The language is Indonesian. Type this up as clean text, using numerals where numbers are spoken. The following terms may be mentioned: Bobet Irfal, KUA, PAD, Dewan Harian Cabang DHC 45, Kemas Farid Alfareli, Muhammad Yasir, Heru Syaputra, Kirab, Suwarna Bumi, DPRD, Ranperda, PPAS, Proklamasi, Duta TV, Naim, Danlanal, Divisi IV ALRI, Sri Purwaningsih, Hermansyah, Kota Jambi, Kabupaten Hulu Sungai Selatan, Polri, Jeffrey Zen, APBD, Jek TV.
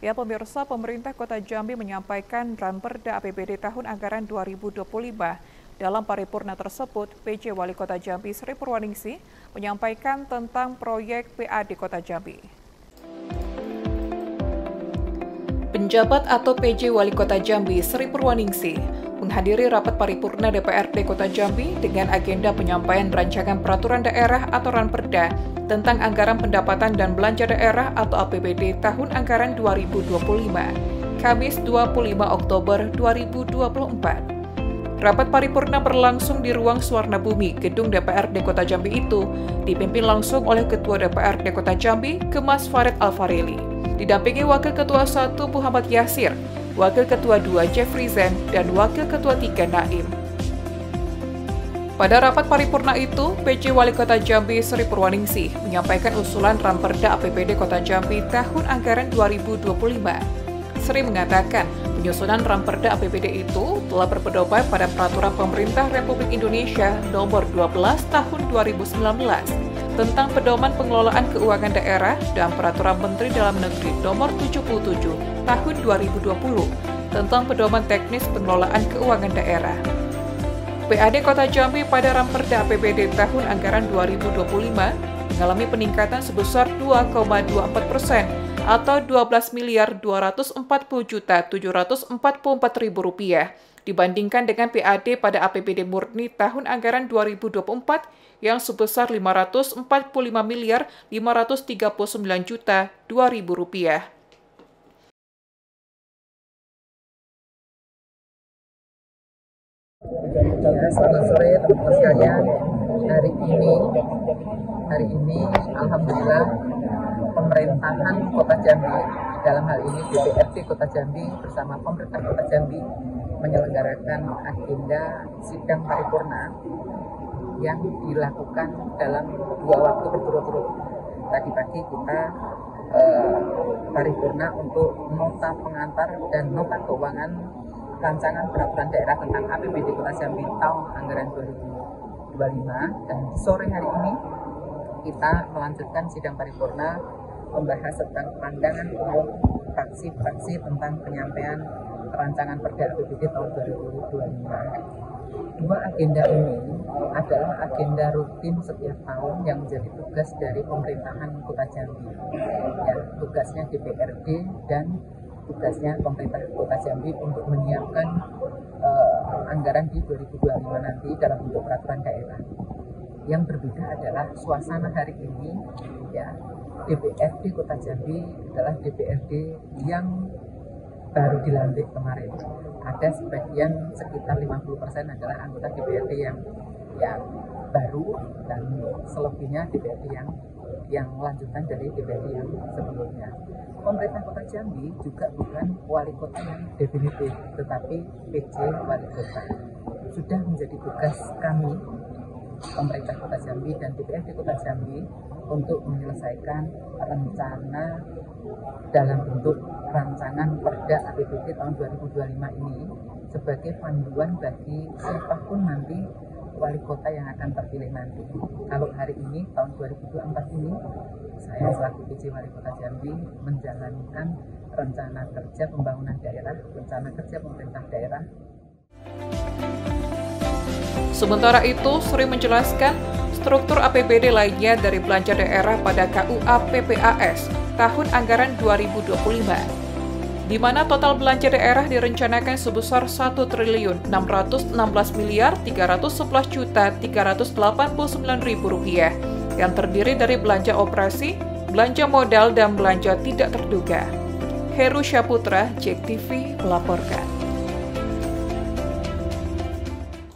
Ya, pemirsa, pemerintah Kota Jambi menyampaikan Ranperda APBD tahun anggaran 2025. Dalam paripurna tersebut, PJ Wali Kota Jambi Sri Purwaningsih menyampaikan tentang proyek PAD Kota Jambi. Penjabat atau PJ Wali Kota Jambi Sri Purwaningsih menghadiri rapat paripurna DPRD Kota Jambi dengan agenda penyampaian rancangan peraturan daerah atau Ranperda tentang anggaran pendapatan dan belanja daerah atau APBD tahun anggaran 2025, Kamis 25 Oktober 2024. Rapat paripurna berlangsung di ruang Suwarna Bumi, gedung DPRD Kota Jambi itu, dipimpin langsung oleh Ketua DPRD Kota Jambi, Kemas Farid Alfareli. Didampingi Wakil Ketua 1 Muhammad Yasir, Wakil Ketua 2 Jeffrey Zen, dan Wakil Ketua 3 Naim. Pada rapat paripurna itu, PJ Wali Kota Jambi Sri Purwaningsih menyampaikan usulan Ranperda APBD Kota Jambi tahun anggaran 2025. Sri mengatakan, penyusunan Ranperda APBD itu telah berpedoman pada Peraturan Pemerintah Republik Indonesia Nomor 12 Tahun 2019. Tentang pedoman pengelolaan keuangan daerah dan Peraturan Menteri Dalam Negeri Nomor 77 Tahun 2020 tentang pedoman teknis pengelolaan keuangan daerah. PAD Kota Jambi pada Ranperda APBD tahun anggaran 2025 mengalami peningkatan sebesar 2,24% atau Rp12.240.744.000 dibandingkan dengan PAD pada APBD murni tahun anggaran 2024 yang sebesar Rp545.539.000.000. Selamat sore teman-teman sekalian. Hari ini alhamdulillah pemerintahan Kota Jambi, dalam hal ini DPRD Kota Jambi bersama pemerintah Kota Jambi menyelenggarakan agenda sidang paripurna yang dilakukan dalam 2 waktu berturut-turut. Tadi pagi kita paripurna untuk nota pengantar dan nota keuangan rancangan peraturan daerah tentang APBD Kota Jambi tahun anggaran 2025, dan sore hari ini kita melanjutkan sidang paripurna membahas tentang pandangan umum fraksi-fraksi tentang penyampaian rancangan perda APBD tahun 2025. 2 agenda ini adalah agenda rutin setiap tahun yang menjadi tugas dari pemerintahan Kota Jambi. Ya, tugasnya DPRD dan tugasnya pemerintah Kota Jambi untuk menyiapkan anggaran di 2025 nanti dalam bentuk peraturan daerah. Yang berbeda adalah suasana hari ini, ya, DPRD Kota Jambi adalah DPRD yang baru dilantik kemarin. Ada sebagian sekitar 50% adalah anggota DPRD yang baru, dan selebihnya DPRD yang lanjutan dari DPRD yang sebelumnya. Pemerintah Kota Jambi juga bukan wali kota yang definitif, tetapi PJ Wali Kota. Sudah menjadi tugas kami, pemerintah Kota Jambi dan DPRD Kota Jambi, untuk menyelesaikan rencana dalam bentuk rancangan perda APBD tahun 2025 ini sebagai panduan bagi siapapun nanti wali kota yang akan terpilih nanti. Kalau hari ini tahun 2024 ini saya selaku PJ Wali Kota Jambi menjalankan rencana kerja pembangunan daerah, rencana kerja pemerintah daerah. Sementara itu, Sri menjelaskan struktur APBD lainnya dari belanja daerah pada KUA PPAS tahun anggaran 2025, di mana total belanja daerah direncanakan sebesar Rp1.616.311.389.000 yang terdiri dari belanja operasi, belanja modal, dan belanja tidak terduga. Heru Syaputra, Jek TV melaporkan.